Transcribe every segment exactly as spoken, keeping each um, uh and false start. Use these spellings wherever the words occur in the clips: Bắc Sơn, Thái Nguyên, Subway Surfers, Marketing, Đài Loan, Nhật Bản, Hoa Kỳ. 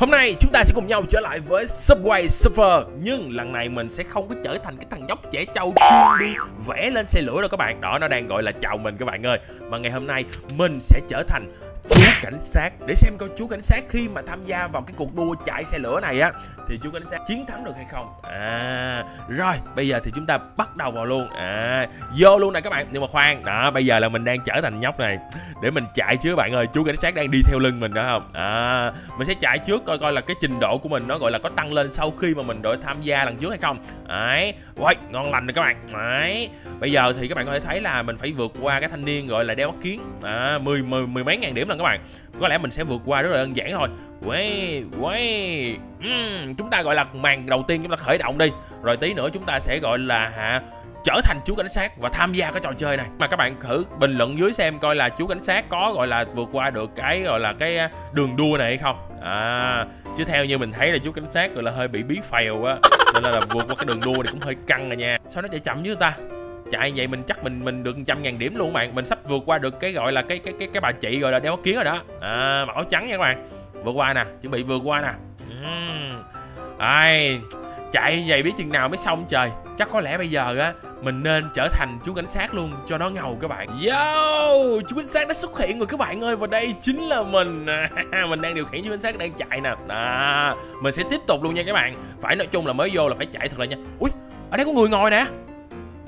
Hôm nay chúng ta sẽ cùng nhau trở lại với Subway Surfer. Nhưng lần này mình sẽ không có trở thành cái thằng nhóc trẻ trâu chuyên đi vẽ lên xe lửa đâu các bạn. Đó, nó đang gọi là chào mình các bạn ơi. Mà ngày hôm nay mình sẽ trở thành chú cảnh sát, để xem coi chú cảnh sát khi mà tham gia vào cái cuộc đua chạy xe lửa này á thì chú cảnh sát chiến thắng được hay không. À, rồi bây giờ thì chúng ta bắt đầu vào luôn. À, vô luôn này các bạn. Nhưng mà khoan, đó, bây giờ là mình đang trở thành nhóc này để mình chạy chứ các bạn ơi. Chú cảnh sát đang đi theo lưng mình đó không. À, mình sẽ chạy trước coi coi là cái trình độ của mình nó gọi là có tăng lên sau khi mà mình đội tham gia lần trước hay không. Đấy, ôi, ngon lành rồi các bạn. Đấy, bây giờ thì các bạn có thể thấy là mình phải vượt qua cái thanh niên gọi là đeo mắt kiến. À, mười, mười, mười mấy ngàn điểm lần các bạn. Có lẽ mình sẽ vượt qua rất là đơn giản thôi. Quay, quay. Uhm, chúng ta gọi là màn đầu tiên chúng ta khởi động đi. Rồi tí nữa chúng ta sẽ gọi là hả trở thành chú cảnh sát và tham gia cái trò chơi này. Mà các bạn thử bình luận dưới xem coi là chú cảnh sát có gọi là vượt qua được cái gọi là cái đường đua này hay không. À, chứ theo như mình thấy là chú cảnh sát gọi là hơi bị bí phèo á, nên là, là vượt qua cái đường đua này cũng hơi căng rồi nha. Sao nó chạy chậm với người ta? Chạy vậy mình chắc mình mình được một trăm ngàn điểm luôn các bạn. Mình sắp vượt qua được cái gọi là cái cái cái cái bà chị gọi là đeo mắt kiến rồi đó. À, mặc áo trắng nha các bạn. Vượt qua nè, chuẩn bị vượt qua nè. Uhm. Ai chạy như vậy biết chừng nào mới xong trời. Chắc có lẽ bây giờ á mình nên trở thành chú cảnh sát luôn cho nó ngầu các bạn. Yo, chú cảnh sát đã xuất hiện rồi các bạn ơi, và đây chính là mình. Mình đang điều khiển chú cảnh sát đang chạy nè. À, mình sẽ tiếp tục luôn nha các bạn. Phải nói chung là mới vô là phải chạy thật là nha. Ui, ở đây có người ngồi nè.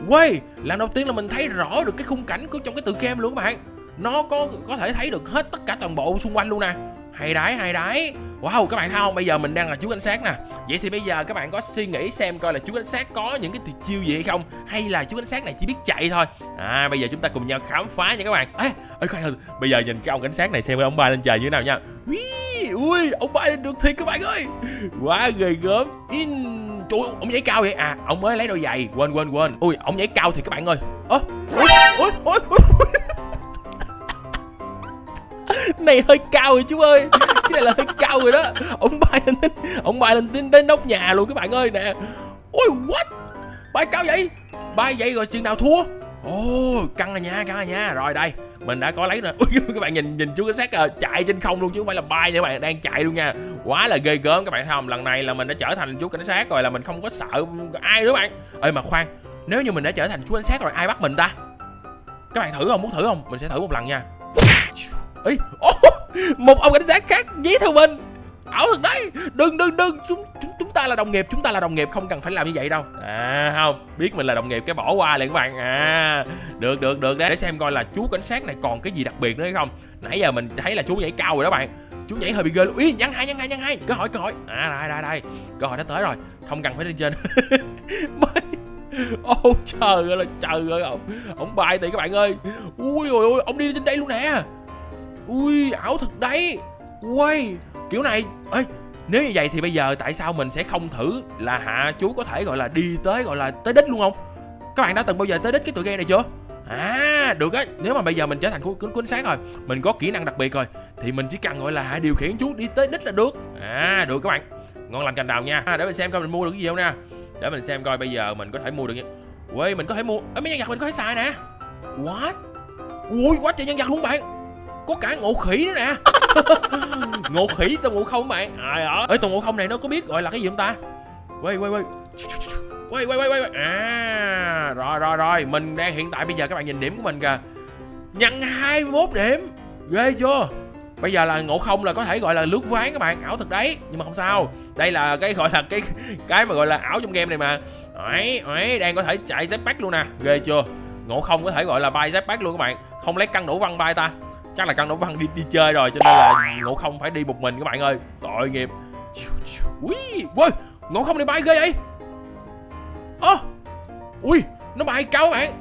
Quay, lần đầu tiên là mình thấy rõ được cái khung cảnh của trong cái tựa game luôn các bạn. Nó có có thể thấy được hết tất cả toàn bộ xung quanh luôn nè. Hay đấy, hay đấy. Wow, các bạn thấy không? Bây giờ mình đang là chú cảnh sát nè. Vậy thì bây giờ các bạn có suy nghĩ xem coi là chú cảnh sát có những cái chiêu gì hay không, hay là chú cảnh sát này chỉ biết chạy thôi. À, bây giờ chúng ta cùng nhau khám phá nha các bạn. Ê, ê khoan thử. Bây giờ nhìn cái ông cảnh sát này xem ông bay lên trời như thế nào nha. Ui, ông bay lên được thiệt các bạn ơi. Quá ghê gớm. In. Trời ơi, ông nhảy cao vậy. À, ông mới lấy đôi giày. Quên quên quên. Ui, ông nhảy cao thì các bạn ơi. Ơ. Ui, ui, ui, ui. Này hơi cao rồi chú ơi. Cái này là hơi cao rồi đó. Ông bay lên tính, ông bay lên tính đến nóc nhà luôn các bạn ơi nè. Ui, what? Bay cao vậy? Bay vậy rồi chừng nào thua? Ồ, căng rồi nha, căng rồi nha. Rồi đây, mình đã có lấy rồi. Ui, các bạn nhìn nhìn chú cảnh sát à, chạy trên không luôn chứ không phải là bay nha các bạn, đang chạy luôn nha. Quá là ghê gớm các bạn thấy không? Lần này là mình đã trở thành chú cảnh sát rồi, là mình không có sợ ai nữa các bạn. Ơi mà khoan, nếu như mình đã trở thành chú cảnh sát rồi ai bắt mình ta? Các bạn thử không? Muốn thử không? Mình sẽ thử một lần nha. Ê, oh, một ông cảnh sát khác dí theo mình. Ảo thật đấy. Đừng đừng đừng, chúng, chúng chúng ta là đồng nghiệp, chúng ta là đồng nghiệp không cần phải làm như vậy đâu. À không, biết mình là đồng nghiệp cái bỏ qua liền các bạn. À, được được được đấy. Để xem coi là chú cảnh sát này còn cái gì đặc biệt nữa hay không. Nãy giờ mình thấy là chú nhảy cao rồi đó bạn. Chú nhảy hơi bị ghê luôn. Ý, nhắn hai nhắn hai nhắn hai. Cơ hội cơ hội. À đây đây đây. Cơ hội đã tới rồi. Không cần phải lên trên. Ô oh, trời ơi là trời ơi. Ông, ông bay thì các bạn ơi. Ui ôi ôi, ông đi trên đây luôn nè. Ui, ảo thật đấy. Quay, kiểu này. Ê, nếu như vậy thì bây giờ tại sao mình sẽ không thử là hạ chú có thể gọi là đi tới gọi là tới đích luôn không? Các bạn đã từng bao giờ tới đích cái tựa game này chưa? À, được á. Nếu mà bây giờ mình trở thành chú cảnh sát rồi, mình có kỹ năng đặc biệt rồi, thì mình chỉ cần gọi là hạ điều khiển chú đi tới đích là được. À, được các bạn. Ngon lành cành đào nha. À, để mình xem coi mình mua được cái gì không nè. Để mình xem coi bây giờ mình có thể mua được gì. Quay, mình có thể mua. Ê, mấy nhân vật mình có thể xài nè. What? Ui, quá trời nhân vật luôn bạn. Có cả ngộ khỉ nữa nè. Ngộ khỉ, tao ngộ không các bạn. À, ở tao ngộ không này nó có biết gọi là cái gì không ta? Quay quay quay. Quay quay quay quay. À, rồi rồi rồi, mình đang hiện tại bây giờ các bạn nhìn điểm của mình kìa. Nhận hai mươi mốt điểm. Ghê chưa? Bây giờ là ngộ không là có thể gọi là lướt ván các bạn, ảo thật đấy. Nhưng mà không sao. Đây là cái gọi là cái cái mà gọi là ảo trong game này mà. Đấy, đấy, đang có thể chạy giáp bách luôn nè. Ghê chưa? Ngộ không có thể gọi là bay giáp bách luôn các bạn. Không lấy căn đủ văn bay ta. Chắc là căn đấu văn đi đi chơi rồi cho nên là ngộ không phải đi một mình các bạn ơi. Tội nghiệp. Ui, ui, ngộ không này bay ghê vậy. Ơ, à, ui, nó bay cao các bạn.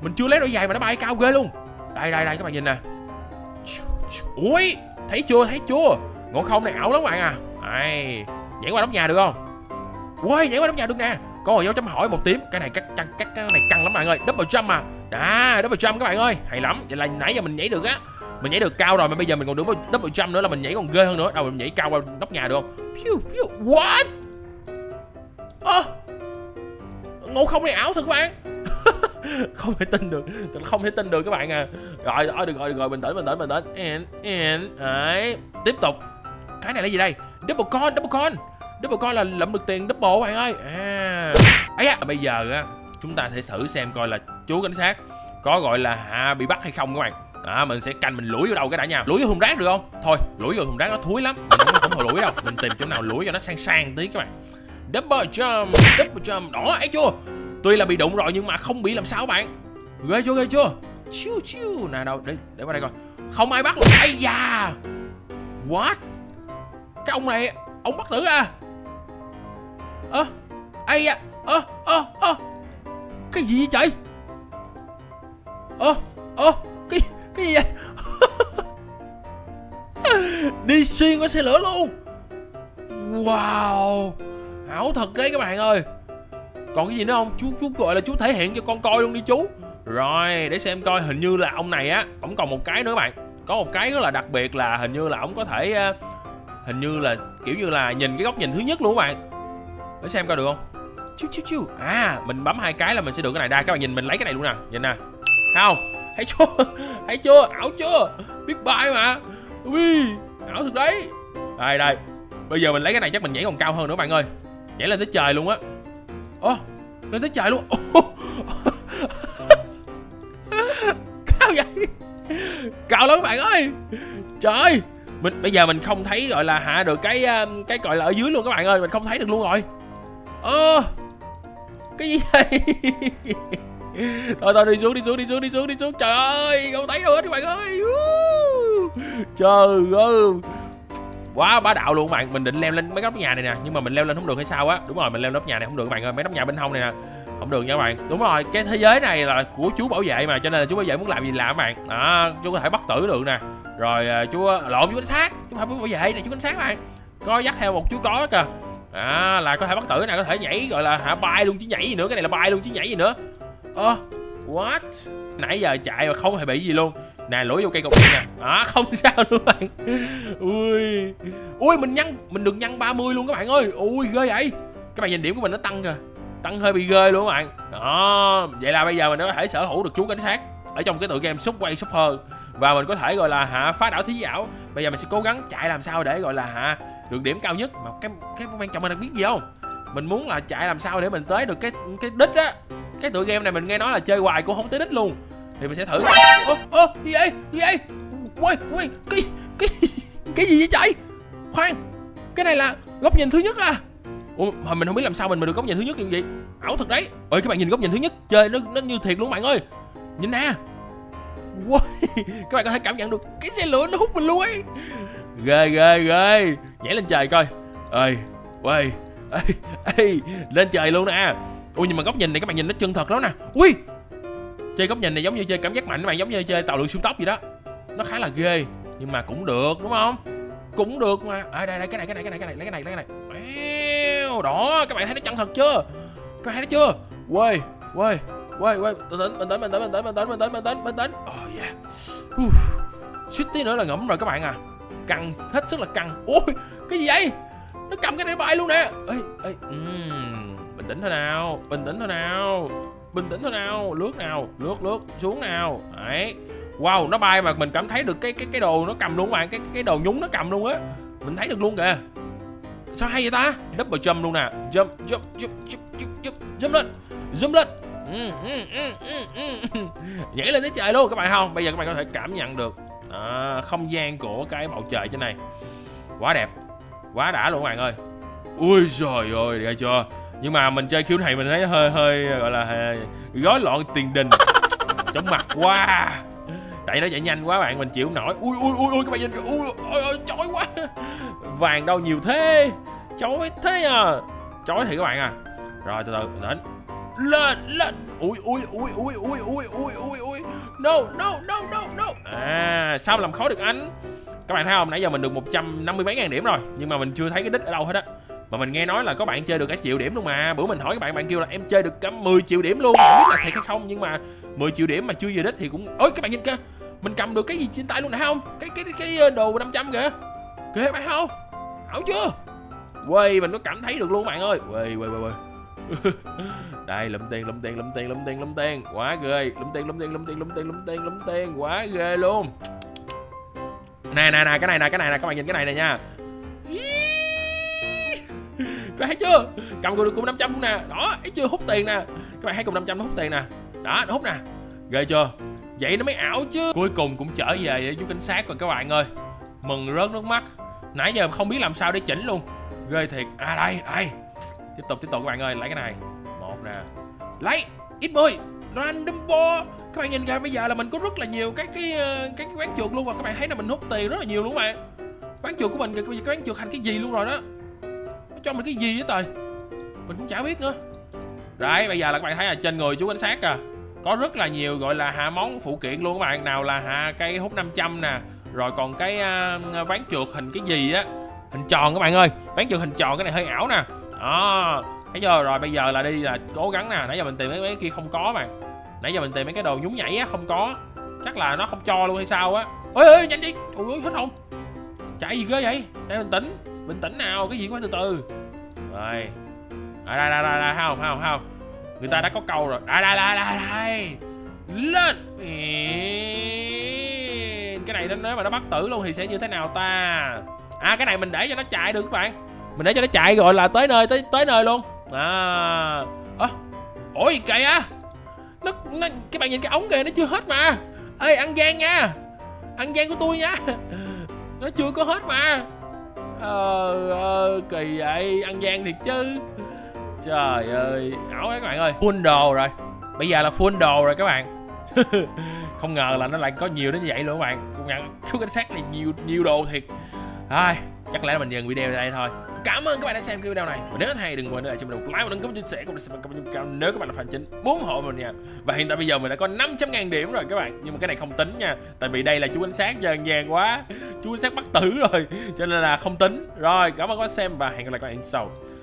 Mình chưa lấy đôi giày mà nó bay cao ghê luôn. Đây đây đây các bạn nhìn nè. Ui, thấy chưa thấy chưa. Ngộ không này ảo lắm các bạn à. Ai, nhảy qua đống nhà được không? Ui, nhảy qua đống nhà được nè. Có một dấu chấm hỏi một tím. Cái này căng căng cái này căng lắm các bạn ơi. Double jump mà. Đó, double jump các bạn ơi, hay lắm. Vậy là nãy giờ mình nhảy được á. Mình nhảy được cao rồi mà bây giờ mình còn được double jump nữa là mình nhảy còn ghê hơn nữa. Đâu mình nhảy cao qua nóc nhà được không? What? Ơ. À, ngộ không này ảo thật các bạn. Không thể tin được, không thể tin được các bạn à. Rồi, rồi được rồi, được rồi, bình tĩnh, bình tĩnh, bình tĩnh. Đấy, tiếp tục. Cái này là gì đây? Double coin, double coin. Double coin là lượm được tiền double bạn ơi. À. Ấy à, bây giờ á chúng ta sẽ thử xem coi là chú cảnh sát có gọi là à, bị bắt hay không các bạn. À, mình sẽ canh mình lủi vô đâu cái đã nha. Lủi vô thùng rác được không? Thôi, lủi vô thùng rác nó thúi lắm. Mình không, không hồi lủi đâu. Mình tìm chỗ nào lủi cho nó sang sang tí các bạn. Double jump, double jump. Đó, ấy chưa? Tuy là bị đụng rồi nhưng mà không bị làm sao bạn. Ghê chưa, ghê chưa? Chiu chiu. Nè đâu, để để qua đây coi. Không ai bắt luôn. Ây da. What? Cái ông này, ông bắt tử à? Ơ, ây da. Ơ, ơ, ơ. Cái gì vậy trời? Ơ, ơ. Cái cái gì vậy? Đi xuyên qua xe lửa luôn. Wow, hảo thật đấy các bạn ơi. Còn cái gì nữa không? Chú chú gọi là chú thể hiện cho con coi luôn đi chú. Rồi, để xem coi, hình như là ông này á, ổng còn một cái nữa các bạn. Có một cái rất là đặc biệt là hình như là ổng có thể, hình như là kiểu như là nhìn cái góc nhìn thứ nhất luôn các bạn. Để xem coi được không? Chú chú chú. À, mình bấm hai cái là mình sẽ được cái này ra. Các bạn nhìn mình lấy cái này luôn nè. Nhìn nè. Thấy không? Thấy chưa? Thấy chưa? Ảo chưa? Biết bài mà. Ui, ảo thật đấy. Đây đây. Bây giờ mình lấy cái này chắc mình nhảy còn cao hơn nữa bạn ơi. Nhảy lên tới trời luôn á. Ồ, oh, lên tới trời luôn. Oh. Cao vậy. Cao lắm bạn ơi. Trời. Mình bây giờ mình không thấy gọi là hạ được cái cái gọi là ở dưới luôn các bạn ơi, mình không thấy được luôn rồi. Ơ. Oh. Cái gì vậy? Thôi thôi đi xuống đi xuống đi xuống đi xuống đi xuống. Trời ơi, không thấy đâu hết các bạn ơi. Trời ơi. Quá bá đạo luôn các bạn. Mình định leo lên mấy nóc nhà này nè, nhưng mà mình leo lên không được hay sao á. Đúng rồi, mình leo nóc nhà này không được các bạn ơi. Mấy nóc nhà bên hông này nè không được nha các bạn. Đúng rồi, cái thế giới này là của chú bảo vệ mà, cho nên là chú bảo vệ muốn làm gì làm các bạn. À, chú có thể bắt tử được nè. Rồi chú lộn chú cảnh sát, chú phải bảo vệ này, chú cảnh sát các bạn. Có dắt theo một chú có kìa. À, là có thể bắt tử nè, có thể nhảy gọi là hạ bay luôn chứ nhảy gì nữa, cái này là bay luôn chứ nhảy gì nữa. Ơ, oh, what? Nãy giờ chạy mà không hề bị gì luôn. Nè, lỗi vô cây cột điện nè. À, không sao luôn bạn. Ui. Ui, mình nhăn, mình được nhăn ba mươi luôn các bạn ơi. Ui, ghê vậy. Các bạn nhìn điểm của mình nó tăng kìa. Tăng hơi bị ghê luôn các bạn. Đó, vậy là bây giờ mình có thể sở hữu được chú cảnh sát ở trong cái tựa game Subway Surfers. Và mình có thể gọi là hả phá đảo thế giới ảo. Bây giờ mình sẽ cố gắng chạy làm sao để gọi là hả được điểm cao nhất. Mà cái cái quan trọng mình đặc biết gì không? Mình muốn là chạy làm sao để mình tới được cái cái đích á. Cái tựa game này mình nghe nói là chơi hoài cũng không tới đích luôn. Thì mình sẽ thử. Ơ, ơ, gì vậy? Gì vậy? Ui, ui, cái, cái, cái gì vậy trời? Khoan, cái này là góc nhìn thứ nhất à? Ủa, mình không biết làm sao mình, mình được góc nhìn thứ nhất như vậy. Ảo thật đấy. Ôi, các bạn nhìn góc nhìn thứ nhất, chơi nó, nó như thiệt luôn bạn ơi. Nhìn nè. Ui, các bạn có thể cảm nhận được cái xe lửa nó hút mình luôn ấy. Ghê, ghê, ghê. Nhảy lên trời coi. Ê, ui, ê, ê, lên trời luôn nè. Ui, nhưng mà góc nhìn này các bạn nhìn nó chân thật lắm nè. Ui. Chơi góc nhìn này giống như chơi cảm giác mạnh các bạn, giống như chơi tàu lượn siêu tốc vậy đó. Nó khá là ghê nhưng mà cũng được đúng không? Cũng được mà. À đây đây, cái này cái này cái này cái này cái này cái này. Wow, đó, các bạn thấy nó chân thật chưa? Các bạn thấy nó chưa? Quay, quay, quay, quay, bình tĩnh, bình tĩnh, bình tĩnh, bình tĩnh, bình tĩnh, bình tĩnh, bình tĩnh, bình tĩnh. Oh yeah. Uf. Suýt tí nữa là ngủm rồi các bạn à. Căng, hết sức là căng. Ui, cái gì vậy? Nó cầm cái này bay luôn nè. Ê, ê, um, bình tĩnh thôi nào, bình tĩnh thôi nào. Bình tĩnh thôi nào, lướt nào, lướt lướt xuống nào. Đấy. Wow, nó bay mà mình cảm thấy được cái cái cái đồ nó cầm luôn các bạn, cái cái đồ nhúng nó cầm luôn á. Mình thấy được luôn kìa. Sao hay vậy ta? Double jump luôn nè. Jump, jump, jump, jump, jump, jump lên. Jump lên. Nhảy lên tới trời luôn các bạn không? Bây giờ các bạn có thể cảm nhận được à, không gian của cái bầu trời trên này. Quá đẹp. Quá đã luôn các bạn ơi. Ui giời ơi, ghê chưa? Nhưng mà mình chơi kiểu này mình thấy hơi hơi gọi là hơi, gói loạn tiền đình. Chóng mặt quá. Tại nó chạy nhanh quá bạn, mình chịu không nổi. Ui ui ui ui các bạn nhìn kìa. Ui ôi ôi chói quá. Vàng đâu nhiều thế. Chói thế à. Chói thì các bạn à. Rồi từ từ đến. Lên lên. Ui ui ui ui ui ui ui ui ui. No no no no no. À, sao làm khó được anh? Các bạn thấy không? Nãy giờ mình được một trăm năm mươi mấy ngàn điểm rồi, nhưng mà mình chưa thấy cái đích ở đâu hết á. Mà mình nghe nói là có bạn chơi được cả triệu điểm luôn mà. Bữa mình hỏi các bạn, bạn kêu là em chơi được cả mười triệu điểm luôn. Không biết là thiệt hay không, nhưng mà mười triệu điểm mà chưa về đích thì cũng... Ôi các bạn nhìn kìa. Mình cầm được cái gì trên tay luôn nè không? Cái cái cái đồ năm trăm kìa. Kìa các bạn không? Ảo chưa? Quay mình có cảm thấy được luôn các bạn ơi. Quay quay quay quay. Đây, lụm tiền lụm tiền lụm tiền lụm tiền lụm tiền. Quá ghê. Lụm tiền lụm tiền lụm tiền lụm tiền lụm tiền lụm tiền. Quá ghê luôn. Nè nè nè, cái này nè, cái này nè, các bạn nhìn cái này nè nha. Các bạn thấy chưa? Cầm được cùng năm trăm luôn nè. Đó, thấy chưa, hút tiền nè. Các bạn thấy cùng năm trăm nó hút tiền nè. Đó, nó hút nè. Ghê chưa? Vậy nó mới ảo chứ. Cuối cùng cũng trở về với chú cảnh sát rồi các bạn ơi. Mừng rớt nước mắt. Nãy giờ không biết làm sao để chỉnh luôn. Ghê thiệt. À đây, đây. Tiếp tục, tiếp tục các bạn ơi, lấy cái này. Một nè. Lấy ít mười random ball. Các bạn nhìn ra bây giờ là mình có rất là nhiều cái cái cái, cái quán trượt luôn, và các bạn thấy là mình hút tiền rất là nhiều luôn các bạn. Quán trượt của mình kìa, cái quán trượt thành cái gì luôn rồi đó. Nó cho mình cái gì hết trời. Mình cũng chả biết nữa. Đấy, bây giờ là các bạn thấy là trên người chú cảnh sát à, có rất là nhiều gọi là hạ món phụ kiện luôn các bạn. Nào là hạ cây hút năm trăm nè, rồi còn cái uh, ván trượt hình cái gì á, hình tròn các bạn ơi. Ván trượt hình tròn cái này hơi ảo nè. Đó, thấy chưa? Rồi bây giờ là đi là cố gắng nè. Nãy giờ mình tìm mấy cái kia không có mà. Nãy giờ mình tìm mấy cái đồ nhúng nhảy á không có. Chắc là nó không cho luôn hay sao á. Ôi ơi, nhanh đi. Ôi ơi, hết không? Chạy gì ghê vậy? Để bình tĩnh. Bình tĩnh nào, cái gì quá từ từ. Rồi. Đây đây đây đây, thấy không? Thấy không? Thấy không? Người ta đã có câu rồi. Đây đây đây đây đây. Lên. Cái này nếu mà nó bắt tử luôn thì sẽ như thế nào ta? À, cái này mình để cho nó chạy được các bạn. Mình để cho nó chạy gọi là tới nơi tới tới nơi luôn. À. À. Ôi kìa. Nó, nó các bạn nhìn cái ống kìa, nó chưa hết mà. Ê, ăn gian nha. Ăn gian của tôi nha. Nó chưa có hết mà. Ờ, ờ kỳ vậy, ăn gian thiệt chứ. Trời ơi, ảo đấy các bạn ơi. Full đồ rồi. Bây giờ là full đồ rồi các bạn. Không ngờ là nó lại có nhiều đến như vậy luôn các bạn. Cũng nhận chú cảnh sát này nhiều nhiều đồ thiệt. Ai, chắc lẽ là mình dừng video ở đây thôi. Cảm ơn các bạn đã xem cái video này. Và nếu thấy đừng quên để lại cho mình một like, một đăng ký, chia sẻ cùng để comment cao nếu các bạn là fan chính muốn hộ mình nha. Và hiện tại bây giờ mình đã có năm trăm ngàn điểm rồi các bạn. Nhưng mà cái này không tính nha. Tại vì đây là chú cảnh sát dần dàng quá. Chú cảnh sát bắt tử rồi. Cho nên là không tính. Rồi, cảm ơn các bạn đã xem và hẹn gặp lại các bạn sau.